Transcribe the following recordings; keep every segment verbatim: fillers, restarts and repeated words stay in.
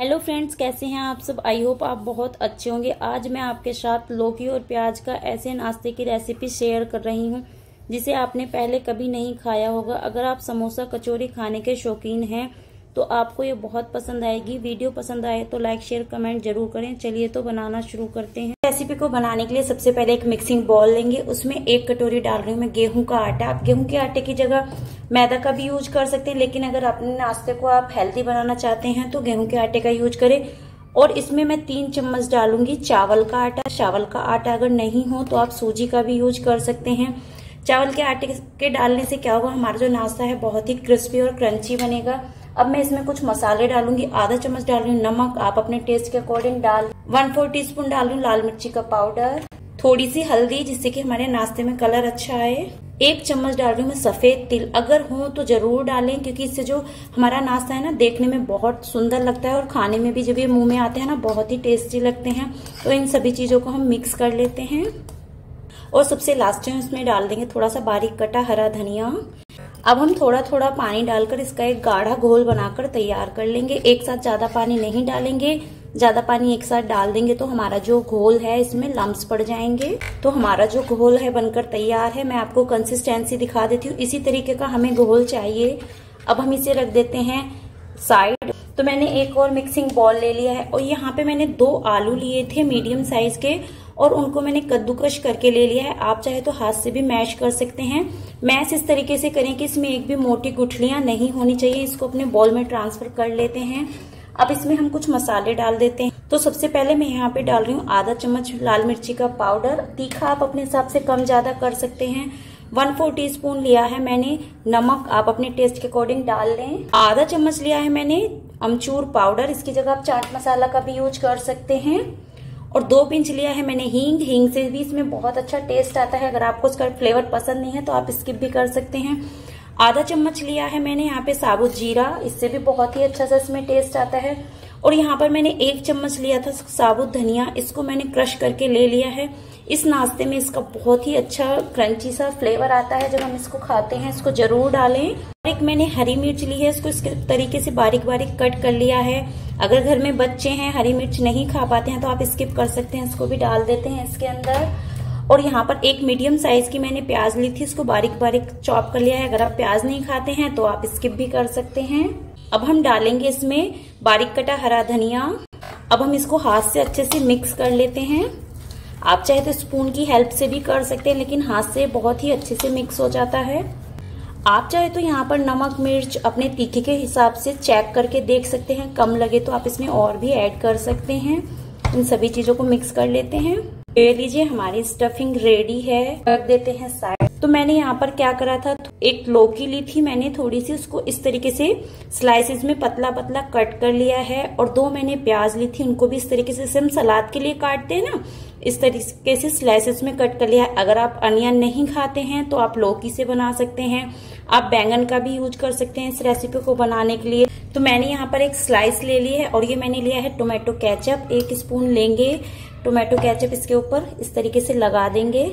Hello friends, कैसे हैं आप सब। आई होप आप बहुत अच्छे होंगे। आज मैं आपके साथ लौकी और प्याज का ऐसे नाश्ते की रेसिपी शेयर कर रही हूं जिसे आपने पहले कभी नहीं खाया होगा। अगर आप समोसा कचौरी खाने के शौकीन हैं तो आपको ये बहुत पसंद आएगी। वीडियो पसंद आए तो लाइक शेयर कमेंट जरूर करें। चलिए तो बनाना शुरू करते हैं। रेसिपी को बनाने के लिए सबसे पहले एक मिक्सिंग बाउल लेंगे, उसमें एक कटोरी डाल रही हूँ मैं गेहूं का आटा। आप गेहूं के आटे की जगह मैदा का भी यूज कर सकते हैं, लेकिन अगर अपने नाश्ते को आप हेल्दी बनाना चाहते हैं तो गेहूं के आटे का यूज करें। और इसमें मैं तीन चम्मच डालूंगी चावल का आटा। चावल का आटा अगर नहीं हो तो आप सूजी का भी यूज कर सकते हैं। चावल के आटे के डालने से क्या होगा, हमारा जो नाश्ता है बहुत ही क्रिस्पी और क्रंची बनेगा। अब मैं इसमें कुछ मसाले डालूंगी। आधा चम्मच डाल रही हूँ नमक, आप अपने टेस्ट के अकॉर्डिंग डाल। वन फोर टी स्पून डाल रही हूँ लाल मिर्ची का पाउडर, थोड़ी सी हल्दी जिससे कि हमारे नाश्ते में कलर अच्छा आए। एक चम्मच डाल रही हूँ मैं सफेद तिल, अगर हो तो जरूर डालें क्योंकि इससे जो हमारा नाश्ता है ना देखने में बहुत सुंदर लगता है और खाने में भी जब ये मुंह में आते हैं ना बहुत ही टेस्टी लगते हैं। तो इन सभी चीजों को हम मिक्स कर लेते हैं। और सबसे लास्ट में इसमें डाल देंगे थोड़ा सा बारीक कटा हरा धनिया। अब हम थोड़ा थोड़ा पानी डालकर इसका एक गाढ़ा घोल बनाकर तैयार कर लेंगे। एक साथ ज्यादा पानी नहीं डालेंगे, ज्यादा पानी एक साथ डाल देंगे तो हमारा जो घोल है इसमें लम्स पड़ जाएंगे। तो हमारा जो घोल है बनकर तैयार है। मैं आपको कंसिस्टेंसी दिखा देती हूँ। इसी तरीके का हमें घोल चाहिए। अब हम इसे रख देते हैं साइड। तो मैंने एक और मिक्सिंग बाउल ले लिया है और यहाँ पे मैंने दो आलू लिए थे मीडियम साइज के और उनको मैंने कद्दूकश करके ले लिया है। आप चाहे तो हाथ से भी मैश कर सकते हैं। मैश इस तरीके से करें कि इसमें एक भी मोटी गुठलियां नहीं होनी चाहिए। इसको अपने बाउल में ट्रांसफर कर लेते हैं। अब इसमें हम कुछ मसाले डाल देते हैं। तो सबसे पहले मैं यहाँ पे डाल रही हूँ आधा चम्मच लाल मिर्ची का पाउडर। तीखा आप अपने हिसाब से कम ज्यादा कर सकते हैं। वन फोर टी स्पून लिया है मैंने नमक, आप अपने टेस्ट के अकॉर्डिंग डाल लें। आधा चम्मच लिया है मैंने अमचूर पाउडर, इसकी जगह आप चाट मसाला का भी यूज कर सकते हैं। और दो पिंच लिया है मैंने हींग। हींग से भी इसमें बहुत अच्छा टेस्ट आता है। अगर आपको इसका फ्लेवर पसंद नहीं है तो आप स्किप भी कर सकते हैं। आधा चम्मच लिया है मैंने यहाँ पे साबुत जीरा, इससे भी बहुत ही अच्छा सा इसमें टेस्ट आता है। और यहाँ पर मैंने एक चम्मच लिया था साबुत धनिया, इसको मैंने क्रश करके ले लिया है। इस नाश्ते में इसका बहुत ही अच्छा क्रंची सा फ्लेवर आता है जब हम इसको खाते हैं, इसको जरूर डालें। एक मैंने हरी मिर्च ली है, इसको इस तरीके से बारीक बारीक कट कर लिया है। अगर घर में बच्चे हैं हरी मिर्च नहीं खा पाते हैं तो आप स्किप कर सकते हैं, इसको भी डाल देते हैं इसके अंदर। और यहाँ पर एक मीडियम साइज की मैंने प्याज ली थी, इसको बारीक बारीक चॉप कर लिया है। अगर आप प्याज नहीं खाते हैं तो आप स्किप भी कर सकते हैं। अब हम डालेंगे इसमें बारीक कटा हरा धनिया। अब हम इसको हाथ से अच्छे से मिक्स कर लेते हैं। आप चाहे तो स्पून की हेल्प से भी कर सकते हैं, लेकिन हाथ से बहुत ही अच्छे से मिक्स हो जाता है। आप चाहे तो यहाँ पर नमक मिर्च अपने तीखे के हिसाब से चेक करके देख सकते हैं, कम लगे तो आप इसमें और भी ऐड कर सकते हैं। इन सभी चीजों को मिक्स कर लेते हैं। ले लीजिए, हमारी स्टफिंग रेडी है। रख देते हैं साइड। तो मैंने यहाँ पर क्या करा था, एक लौकी ली थी मैंने थोड़ी सी, उसको इस तरीके से स्लाइसेस में पतला पतला कट कर लिया है। और दो मैंने प्याज ली थी, उनको भी इस तरीके से हम सलाद के लिए काटते हैं ना, इस तरीके से स्लाइसेस में कट कर लिया है। अगर आप अनियन नहीं खाते हैं तो आप लौकी से बना सकते हैं। आप बैंगन का भी यूज कर सकते हैं इस रेसिपी को बनाने के लिए। तो मैंने यहाँ पर एक स्लाइस ले ली है और ये मैंने लिया है टोमेटो केचप। एक स्पून लेंगे टोमेटो केचप, इसके ऊपर इस तरीके से लगा देंगे।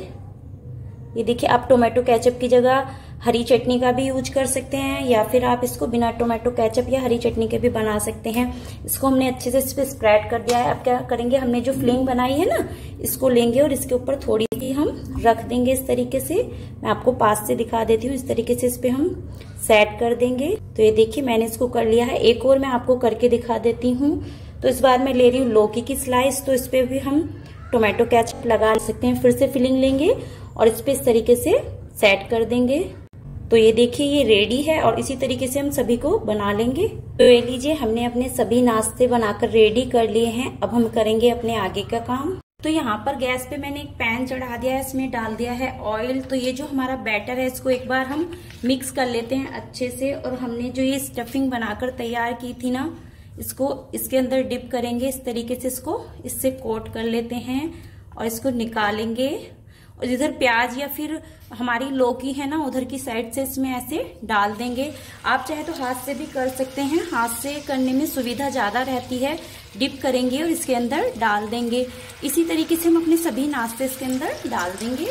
ये देखिए, आप टोमेटो केचप की जगह हरी चटनी का भी यूज कर सकते हैं या फिर आप इसको बिना टोमेटो केचप या हरी चटनी के भी बना सकते हैं। इसको हमने अच्छे से इस पर स्प्रेड कर दिया है। अब क्या करेंगे, हमने जो फिलिंग बनाई है ना इसको लेंगे और इसके ऊपर थोड़ी सी हम रख देंगे इस तरीके से। मैं आपको पास से दिखा देती हूँ। इस तरीके से इस पर हम सेट कर देंगे। तो ये देखिए मैंने इसको कर लिया है। एक और मैं आपको करके दिखा देती हूँ। तो इस बार मैं ले रही हूँ लौकी की स्लाइस, तो इस पर भी हम टोमेटो केचप लगा सकते हैं। फिर से फिलिंग लेंगे और इस पर इस तरीके से सेट कर देंगे। तो ये देखिए ये रेडी है और इसी तरीके से हम सभी को बना लेंगे। तो ये लीजिए, हमने अपने सभी नाश्ते बनाकर रेडी कर लिए हैं। अब हम करेंगे अपने आगे का काम। तो यहाँ पर गैस पे मैंने एक पैन चढ़ा दिया है, इसमें डाल दिया है ऑयल। तो ये जो हमारा बैटर है इसको एक बार हम मिक्स कर लेते हैं अच्छे से। और हमने जो ये स्टफिंग बनाकर तैयार की थी ना इसको इसके अंदर डिप करेंगे। इस तरीके से इसको इससे कोट कर लेते हैं और इसको निकालेंगे। और जिधर प्याज या फिर हमारी लौकी है ना उधर की साइड से इसमें ऐसे डाल देंगे। आप चाहे तो हाथ से भी कर सकते हैं, हाथ से करने में सुविधा ज़्यादा रहती है। डिप करेंगे और इसके अंदर डाल देंगे। इसी तरीके से हम अपने सभी नाश्ते इसके अंदर डाल देंगे।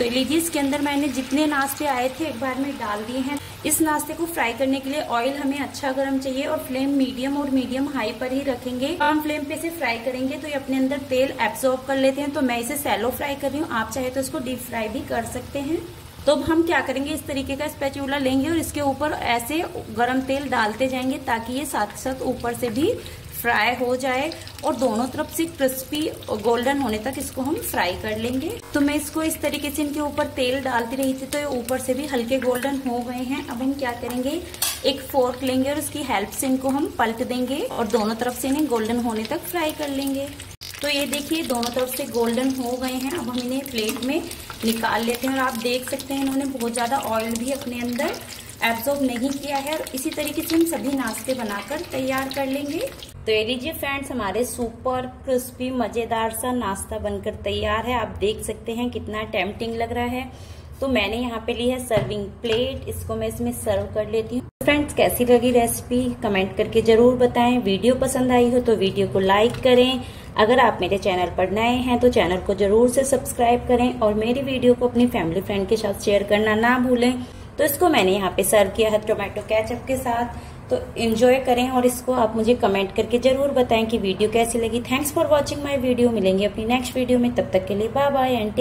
तो लीजिए, इसके अंदर मैंने जितने नाश्ते आए थे एक बार में डाल दिए हैं। इस नाश्ते को फ्राई करने के लिए ऑयल हमें अच्छा गर्म चाहिए और फ्लेम मीडियम और मीडियम हाई पर ही रखेंगे। कम फ्लेम पे इसे फ्राई करेंगे तो ये अपने अंदर तेल एब्सॉर्ब कर लेते हैं। तो मैं इसे सैलो फ्राई कर रही हूँ, आप चाहे तो इसको डीप फ्राई भी कर सकते हैं। तो अब हम क्या करेंगे, इस तरीके का स्पैचूला लेंगे और इसके ऊपर ऐसे गर्म तेल डालते जाएंगे ताकि ये साथ साथ ऊपर से भी फ्राई हो जाए और दोनों तरफ से क्रिस्पी गोल्डन होने तक इसको हम फ्राई कर लेंगे। तो मैं इसको इस तरीके से इनके ऊपर तेल डालती रही थी तो ये ऊपर से भी हल्के गोल्डन हो गए हैं। अब हम क्या करेंगे, एक फोर्क लेंगे और उसकी हेल्प से इनको हम पलट देंगे और दोनों तरफ से इन्हें गोल्डन होने तक फ्राई कर लेंगे। तो ये देखिए, दोनों तरफ से गोल्डन हो गए हैं। अब हम इन्हें प्लेट में निकाल लेते हैं और आप देख सकते हैं इन्होंने बहुत ज़्यादा ऑयल भी अपने अंदर एब्जॉर्ब नहीं किया है। और इसी तरीके से हम सभी नाश्ते बनाकर तैयार कर लेंगे। तो ये लीजिए फ्रेंड्स, हमारे सुपर क्रिस्पी मज़ेदार सा नाश्ता बनकर तैयार है। आप देख सकते हैं कितना टेम्पटिंग लग रहा है। तो मैंने यहाँ पे ली है सर्विंग प्लेट, इसको मैं इसमें सर्व कर लेती हूँ। फ्रेंड्स, कैसी लगी रेसिपी कमेंट करके जरूर बताएं। वीडियो पसंद आई हो तो वीडियो को लाइक करें। अगर आप मेरे चैनल पर नए हैं तो चैनल को जरूर से सब्सक्राइब करें और मेरी वीडियो को अपनी फैमिली फ्रेंड के साथ शेयर करना ना भूलें। तो इसको मैंने यहाँ पे सर्व किया है टोमेटो केचप के साथ। तो एंजॉय करें और इसको आप मुझे कमेंट करके जरूर बताएं कि वीडियो कैसी लगी। Thanks for watching my video. मिलेंगे अपनी नेक्स्ट वीडियो में, तब तक के लिए बाय बाय एंड